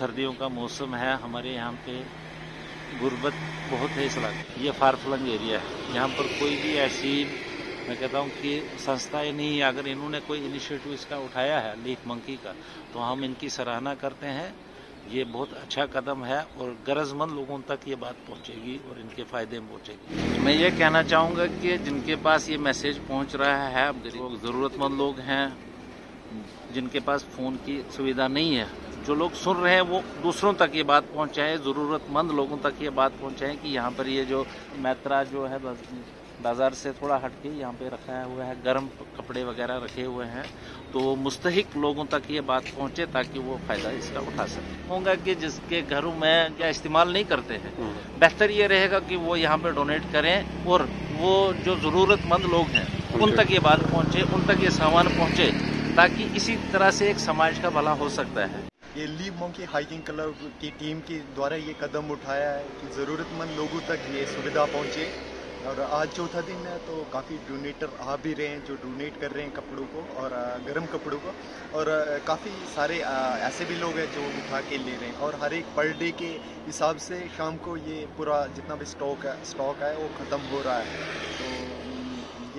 सर्दियों का मौसम है, हमारे यहाँ पे गुर्बत बहुत है इस इलाके। ये फारफ्लंग एरिया है, यहाँ पर कोई भी ऐसी मैं कहता हूँ कि संस्थाएं नहीं है। अगर इन्होंने कोई इनिशिएटिव इसका उठाया है लीफ मंकी का, तो हम इनकी सराहना करते हैं। ये बहुत अच्छा कदम है और गरजमंद लोगों तक ये बात पहुँचेगी और इनके फायदे में पहुँचेगी। मैं ये कहना चाहूँगा कि जिनके पास ये मैसेज पहुँच रहा है, अब ज़रूरतमंद लोग हैं जिनके पास फ़ोन की सुविधा नहीं है, जो लोग सुन रहे हैं वो दूसरों तक ये बात पहुंचाएं, ज़रूरतमंद लोगों तक ये बात पहुंचाएं कि यहाँ पर ये जो मैत्रा जो है बाज़ार से थोड़ा हटके यहाँ पे रखा हुआ है, गर्म कपड़े वगैरह रखे हुए हैं, तो मुस्तहिक लोगों तक ये बात पहुंचे ताकि वो फ़ायदा इसका उठा सकें। होगा कि जिसके घरों में या इस्तेमाल नहीं करते हैं, बेहतर ये रहेगा कि वो यहाँ पर डोनेट करें और वो जो ज़रूरतमंद लोग हैं उन तक ये बात पहुँचे, उन तक ये सामान पहुँचे, ताकि इसी तरह से एक समाज का भला हो सकता है। ये लीफ मॉन्की हाइकिंग क्लब की टीम के द्वारा ये कदम उठाया है कि ज़रूरतमंद लोगों तक ये सुविधा पहुँचे। और आज चौथा दिन है तो काफ़ी डोनेटर आ भी रहे हैं जो डोनेट कर रहे हैं कपड़ों को और गर्म कपड़ों को, और काफ़ी सारे ऐसे भी लोग हैं जो उठा के ले रहे हैं। और हर एक पर डे के हिसाब से शाम को ये पूरा जितना भी स्टॉक है वो ख़त्म हो रहा है। तो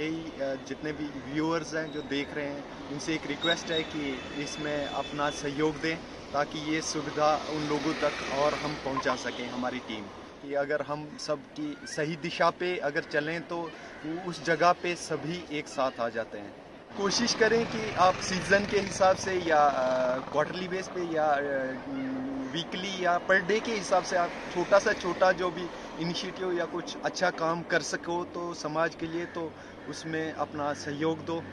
यही जितने भी व्यूअर्स हैं जो देख रहे हैं, उनसे एक रिक्वेस्ट है कि इसमें अपना सहयोग दें ताकि ये सुविधा उन लोगों तक और हम पहुंचा सकें। हमारी टीम कि अगर हम सब की सही दिशा पे अगर चलें तो उस जगह पे सभी एक साथ आ जाते हैं। कोशिश करें कि आप सीज़न के हिसाब से या क्वार्टरली बेस पे या वीकली या पर डे के हिसाब से आप छोटा सा छोटा जो भी इनिशिएटिव या कुछ अच्छा काम कर सको तो समाज के लिए, तो उसमें अपना सहयोग दो।